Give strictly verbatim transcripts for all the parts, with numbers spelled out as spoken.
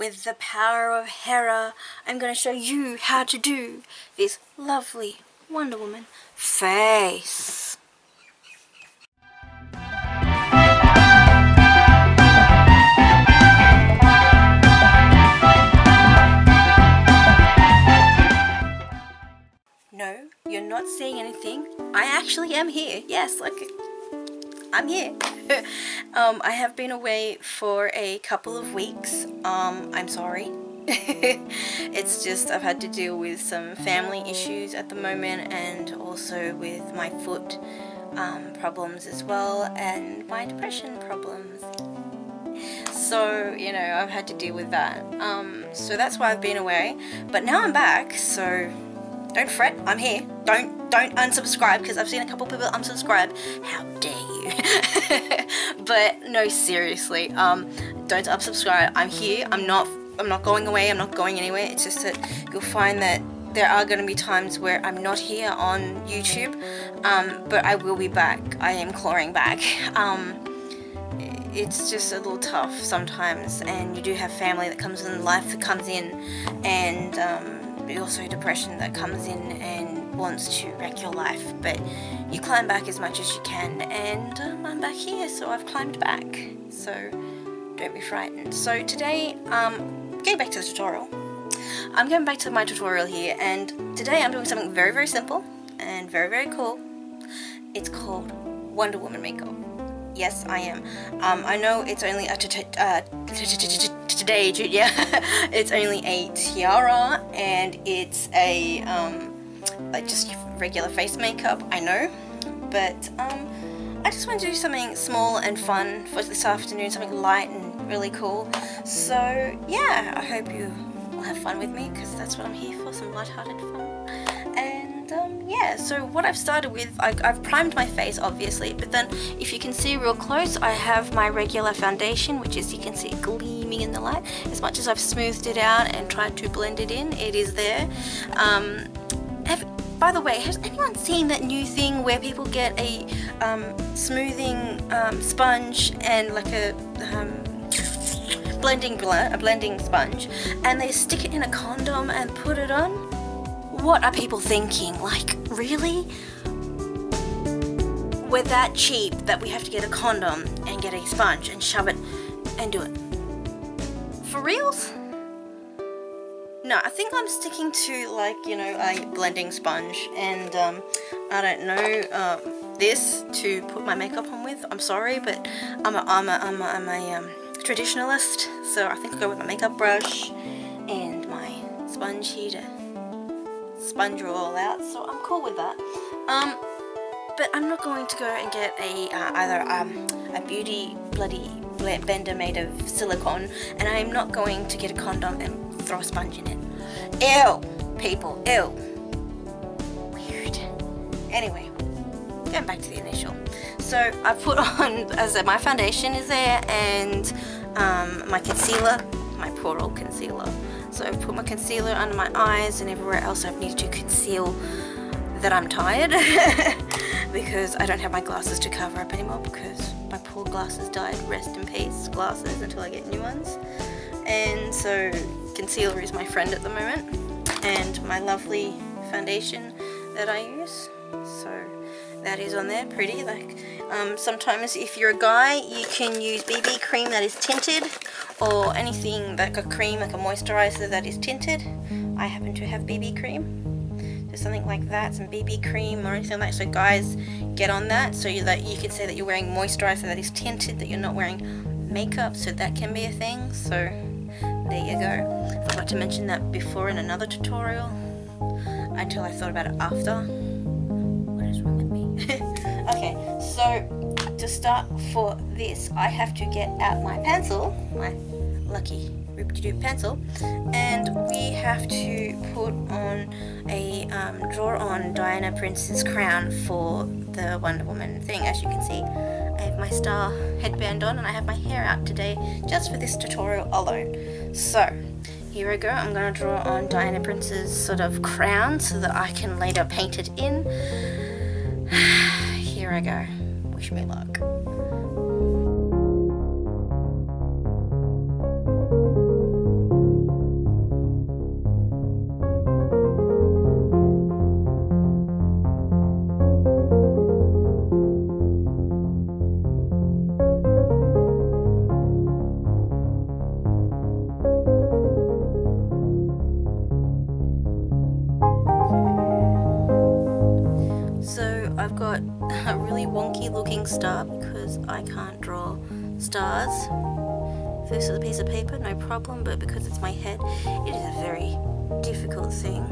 With the power of Hera, I'm going to show you how to do this lovely Wonder Woman face. No, you're not seeing anything. I actually am here. Yes, look. I'm here. um, I have been away for a couple of weeks. Um, I'm sorry. It's just I've had to deal with some family issues at the moment, and also with my foot um, problems as well, and my depression problems. So, you know, I've had to deal with that. Um, so that's why I've been away. But now I'm back, so don't fret, I'm here. Don't don't unsubscribe, because I've seen a couple people unsubscribe. How dare you? But no, seriously, um, don't unsubscribe. I'm here. I'm not. I'm not going away. I'm not going anywhere. It's just that you'll find that there are going to be times where I'm not here on YouTube, um, but I will be back. I am clawing back. Um, it's just a little tough sometimes, and you do have family that comes in, life that comes in, and. Um, also depression that comes in and wants to wreck your life, but you climb back as much as you can, and um, I'm back here, so I've climbed back, so don't be frightened. So today, um, going back to the tutorial, I'm going back to my tutorial here, and today I'm doing something very very simple and very very cool. It's called Wonder Woman makeup. Yes, I am. Um, I know it's only a today, yeah. It's only a tiara, and it's a um, like just regular face makeup. I know, but um, I just want to do something small and fun for this afternoon, something light and really cool. So yeah, I hope you will have fun with me, because that's what I'm here for—some light-hearted fun. Um, yeah, so what I've started with, I, I've primed my face obviously, but then if you can see real close, I have my regular foundation, which is, you can see it gleaming in the light. As much as I've smoothed it out and tried to blend it in, it is there. Um, have, by the way, has anyone seen that new thing where people get a um, smoothing um, sponge and like a um, blending bl a blending sponge, and they stick it in a condom and put it on? What are people thinking? Like, really? We're that cheap that we have to get a condom and get a sponge and shove it and do it. For reals? No, I think I'm sticking to, like, you know, a blending sponge and, um, I don't know, um, this to put my makeup on with. I'm sorry, but I'm a, I'm a, I'm a, I'm a um, traditionalist, so I think I'll go with my makeup brush and my sponge here to sponge it all out, so I'm cool with that. Um, but I'm not going to go and get a uh, either um, a beauty bloody blender made of silicone, and I'm not going to get a condom and throw a sponge in it. Ew, people, ew. Weird. Anyway, going back to the initial. So I put on, as I said, my foundation is there, and um, my concealer, my poor old concealer. So I've put my concealer under my eyes and everywhere else I've needed to conceal that I'm tired, because I don't have my glasses to cover up anymore, because my poor glasses died. Rest in peace, glasses, until I get new ones. And so concealer is my friend at the moment, and my lovely foundation that I use. So that is on there, pretty. Like um, sometimes if you're a guy, you can use B B cream that is tinted, or anything like a cream, like a moisturizer that is tinted. I happen to have B B cream, so something like that, some B B cream or anything like that. So guys, get on that, so you, that you can say that you're wearing moisturizer that is tinted, that you're not wearing makeup, so that can be a thing. So there you go. Forgot to mention that before in another tutorial, until I thought about it after. What is wrong with me? Okay, so to start for this, I have to get out my pencil, my lucky rip-to-do pencil, and we have to put on a um, draw on Diana Prince's crown for the Wonder Woman thing. As you can see, I have my star headband on, and I have my hair out today just for this tutorial alone. So here I go. I'm going to draw on Diana Prince's sort of crown so that I can later paint it in. Here I go. Wish me luck. got a really wonky looking star because I can't draw stars. If this was a piece of paper, no problem, but because it's my head, it is a very difficult thing.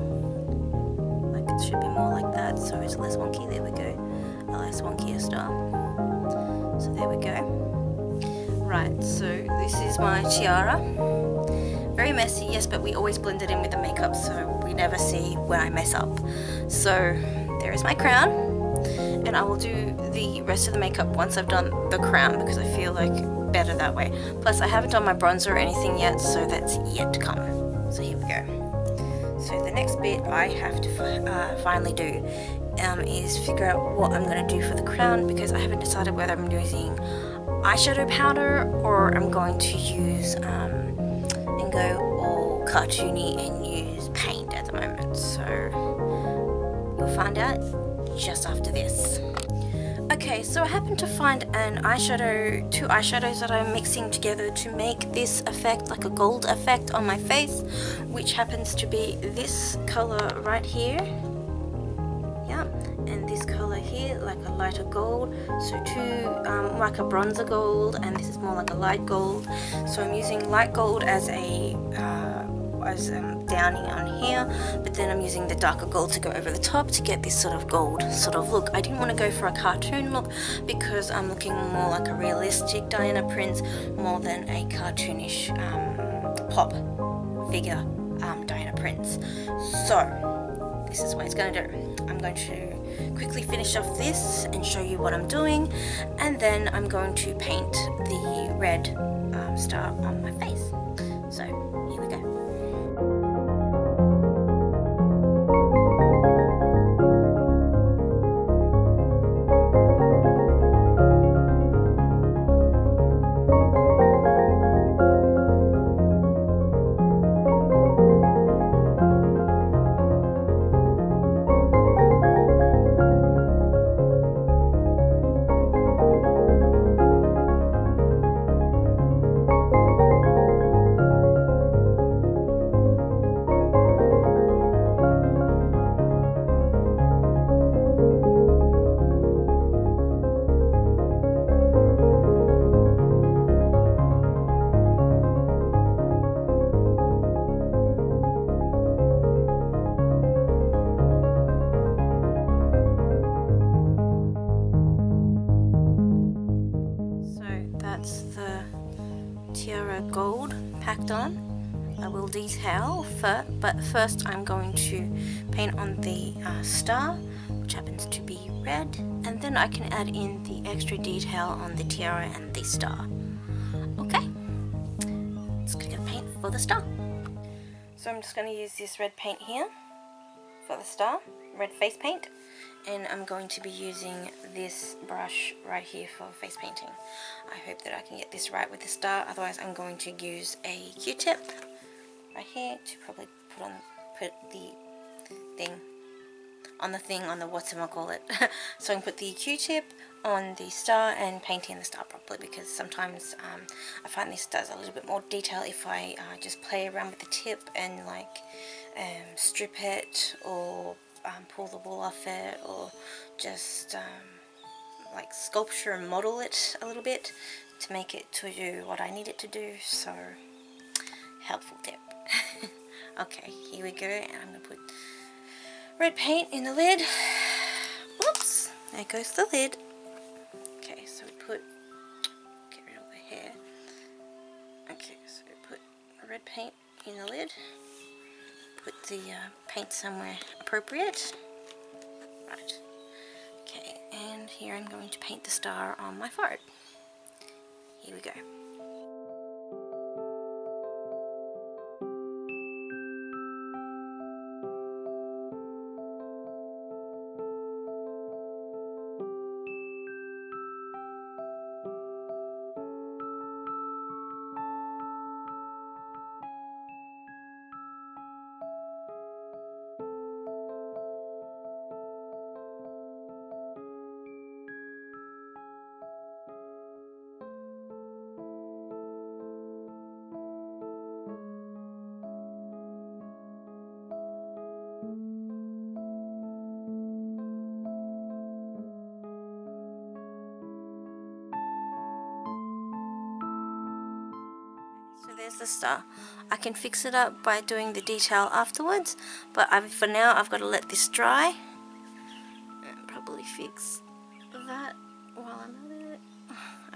Like, it should be more like that, so it's less wonky. There we go. A less wonkier star. So there we go. Right, so this is my tiara. Very messy, yes, but we always blend it in with the makeup, so we never see when I mess up. So there is my crown, and I will do the rest of the makeup once I've done the crown, because I feel like better that way. Plus, I haven't done my bronzer or anything yet, so that's yet to come. So here we go. So the next bit I have to uh, finally do um, is figure out what I'm going to do for the crown, because I haven't decided whether I'm using eyeshadow powder or I'm going to use um, go all cartoony and use paint at the moment, so you'll find out just after this. Okay, so I happened to find an eyeshadow, two eyeshadows that I'm mixing together to make this effect, like a gold effect on my face, which happens to be this color right here, yeah, and this color here, like a lighter gold, so two, um, like a bronzer gold, and this is more like a light gold. So I'm using light gold as a uh, as um, downy on here, but then I'm using the darker gold to go over the top to get this sort of gold sort of look. I didn't want to go for a cartoon look because I'm looking more like a realistic Diana Prince more than a cartoonish um, pop figure um, Diana Prince. So this is what it's going to do. I'm going to quickly finish off this and show you what I'm doing, and then I'm going to paint the red um, star on my face. So here we go. Gold packed on. I will detail for, but first I'm going to paint on the uh, star, which happens to be red, and then I can add in the extra detail on the tiara and the star. Okay, let's get paint for the star. So I'm just going to use this red paint here for the star, red face paint, and I'm going to be using this brush right here for face painting. I hope that I can get this right with the star, otherwise I'm going to use a Q-tip right here to probably put on put the thing on the thing on the whatchamacallit. So I can put the Q-tip on the star and paint in the star properly, because sometimes um, I find this does a little bit more detail if I uh, just play around with the tip and like um, strip it or Um, pull the wool off it, or just um, like sculpture and model it a little bit to make it to do what I need it to do. So helpful tip. Okay, here we go, and I'm gonna put red paint in the lid. Whoops, there goes the lid. Okay, so we put, get rid of all the hair. Okay, so we put red paint in the lid. Put the uh, paint somewhere appropriate. Right. Okay, and here I'm going to paint the star on my forehead. Here we go. there's the star. I can fix it up by doing the detail afterwards, but I've, for now I've got to let this dry and probably fix that while I'm at it.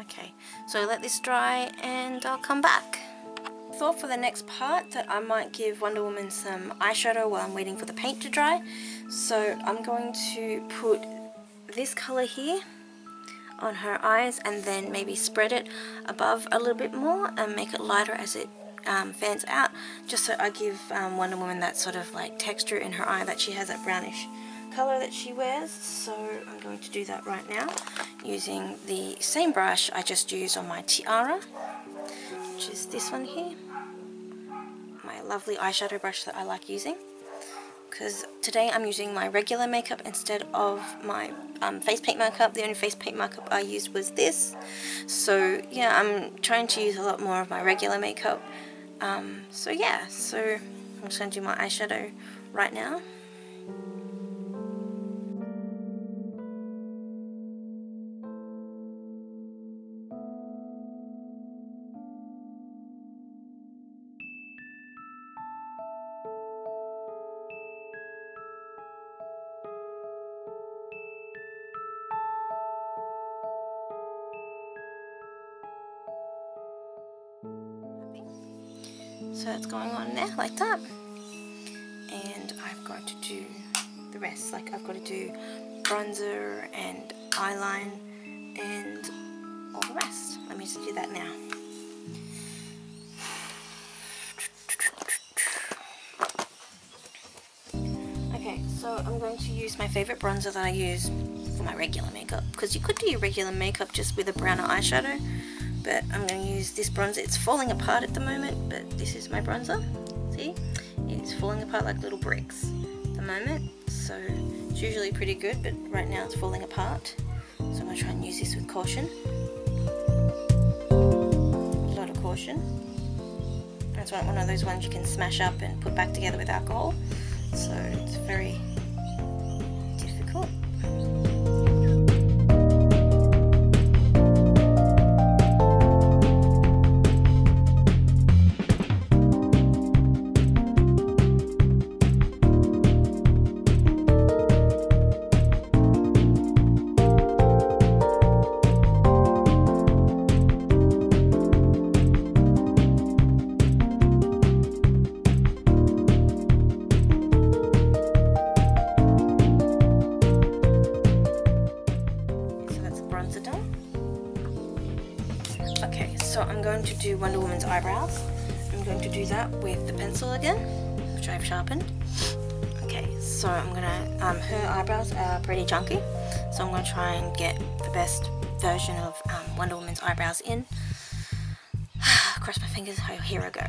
Okay, so let this dry and I'll come back. I thought for the next part that I might give Wonder Woman some eyeshadow while I'm waiting for the paint to dry, so I'm going to put this colour here on her eyes and then maybe spread it above a little bit more and make it lighter as it um, fans out, just so I give um, Wonder Woman that sort of like texture in her eye that she has, that brownish colour that she wears. So I'm going to do that right now using the same brush I just used on my tiara, which is this one here, my lovely eyeshadow brush that I like using, because today I'm using my regular makeup instead of my um, face paint makeup. The only face paint makeup I used was this. So yeah, I'm trying to use a lot more of my regular makeup. Um, so yeah, so I'm just going to do my eyeshadow right now. So that's going on there like that, and I've got to do the rest. Like I've got to do bronzer and eyeline and all the rest. Let me just do that now. Okay, so I'm going to use my favorite bronzer that I use for my regular makeup, because you could do your regular makeup just with a browner eyeshadow, but I'm going to use this bronzer. It's falling apart at the moment, but this is my bronzer. See? It's falling apart like little bricks at the moment, so it's usually pretty good, but right now it's falling apart, so I'm going to try and use this with caution. A lot of caution. That's one of those ones you can smash up and put back together with alcohol, so it's very difficult. To do Wonder Woman's eyebrows. I'm going to do that with the pencil again, which I've sharpened. Okay, so I'm gonna, um, her eyebrows are pretty chunky, so I'm gonna try and get the best version of um, Wonder Woman's eyebrows in. Cross my fingers, oh, here I go.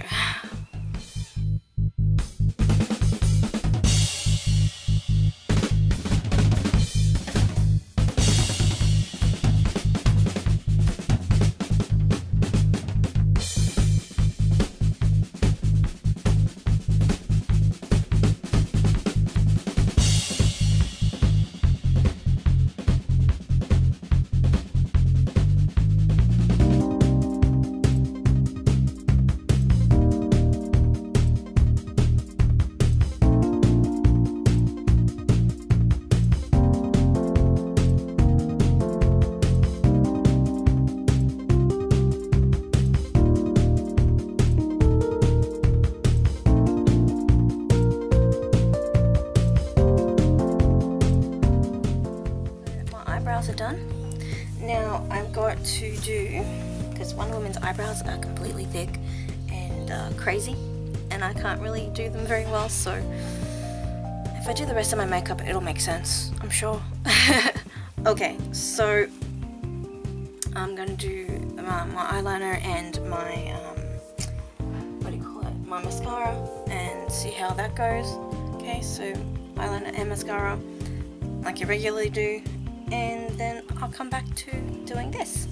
Now I've got to do, because Wonder Woman's eyebrows are completely thick and uh, crazy, and I can't really do them very well, so if I do the rest of my makeup it'll make sense, I'm sure. Okay, so I'm going to do my, my eyeliner and my, um, what do you call it, my mascara, and see how that goes. Okay, so eyeliner and mascara like you regularly do, and then I'll come back to doing this.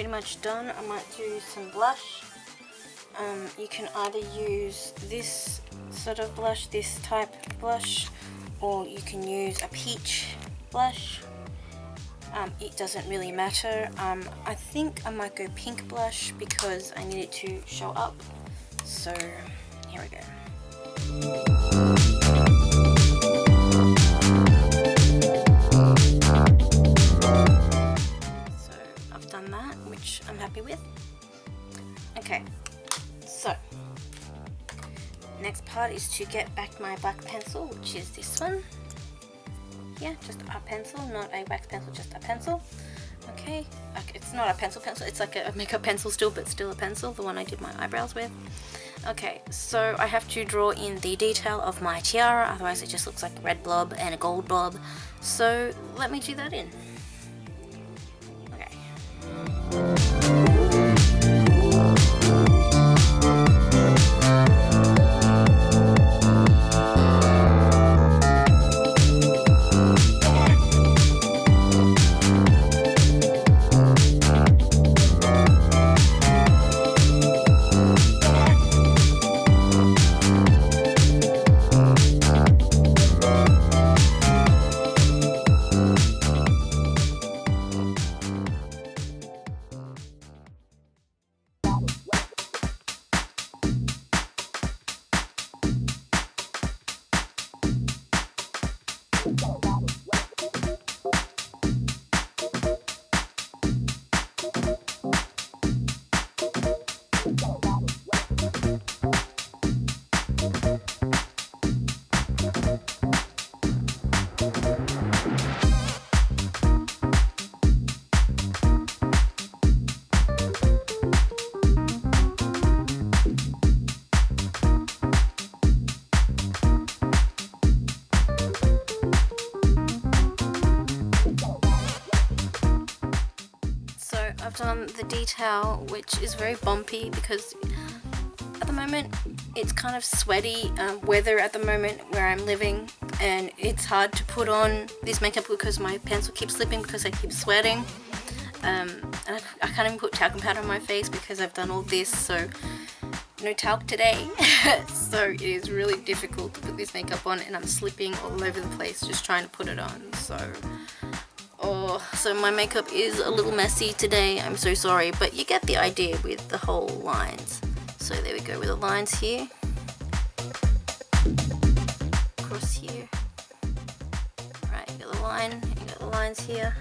pretty much done. I might do some blush. Um, you can either use this sort of blush, this type of blush, or you can use a peach blush. Um, it doesn't really matter. Um, I think I might go pink blush because I need it to show up. So here we go. I'm happy with. Okay, so next part is to get back my black pencil, which is this one. Yeah, just a pencil, not a wax pencil, just a pencil. Okay, okay, it's not a pencil pencil, it's like a makeup pencil still, but still a pencil, the one I did my eyebrows with. Okay, so I have to draw in the detail of my tiara, otherwise it just looks like a red blob and a gold blob. So let me do that in. Done the detail, which is very bumpy because at the moment it's kind of sweaty um, weather at the moment where I'm living, and it's hard to put on this makeup because my pencil keeps slipping because I keep sweating, um, and I, I can't even put talcum powder on my face because I've done all this, so no talc today. So it is really difficult to put this makeup on, and I'm slipping all over the place just trying to put it on. So Oh, so my makeup is a little messy today, I'm so sorry, but you get the idea with the whole lines. So there we go with the lines here, across here, right, you got the line, you got the lines here,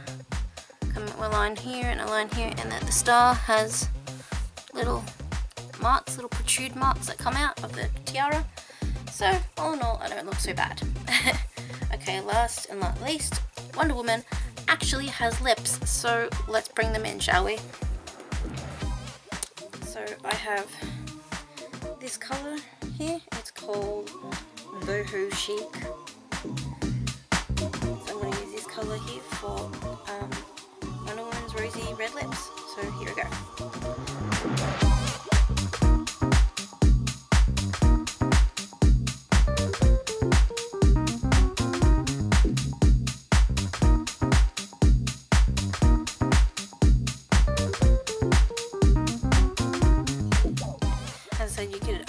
come up with a line here and a line here, and then the star has little marks, little protrude marks that come out of the tiara. So all in all, I don't look so bad. Okay, last and not least, Wonder Woman actually has lips, so let's bring them in, shall we? So I have this colour here, it's called Boho Chic. So I'm going to use this colour here for um, Wonder Woman's rosy red lips, so here we go.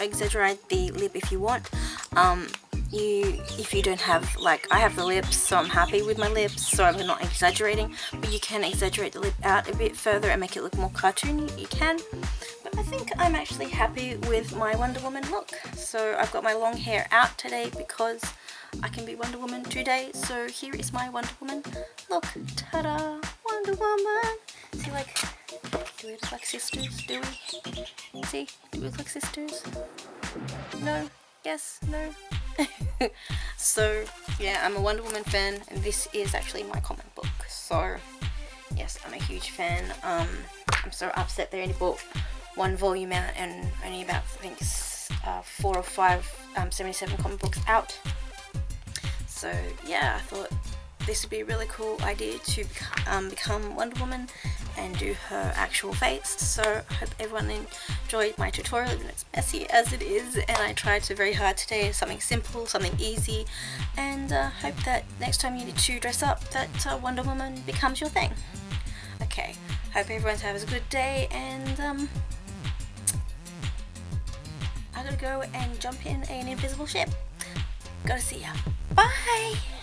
Exaggerate the lip if you want. Um, you, if you don't have, like, I have the lips, so I'm happy with my lips, so I'm not exaggerating. But you can exaggerate the lip out a bit further and make it look more cartoony. You can. But I think I'm actually happy with my Wonder Woman look. So I've got my long hair out today because I can be Wonder Woman today. So here is my Wonder Woman look. Ta-da! Wonder Woman. See, like. Do we look like sisters? Do we? See? Do we look like sisters? No? Yes? No? So, yeah, I'm a Wonder Woman fan, and this is actually my comic book. So, yes, I'm a huge fan. Um, I'm so upset they only bought one volume out and only about, I think, uh, four or five um, seventy-seven comic books out. So, yeah, I thought this would be a really cool idea to um, become Wonder Woman and do her actual face. So I hope everyone enjoyed my tutorial, even though it's messy as it is, and I tried so very hard today, something simple, something easy, and I uh, hope that next time you need to dress up, that uh, Wonder Woman becomes your thing. okay. Hope everyone's having a good day, and um, I'm gonna go and jump in an invisible ship. Gotta see ya. Bye!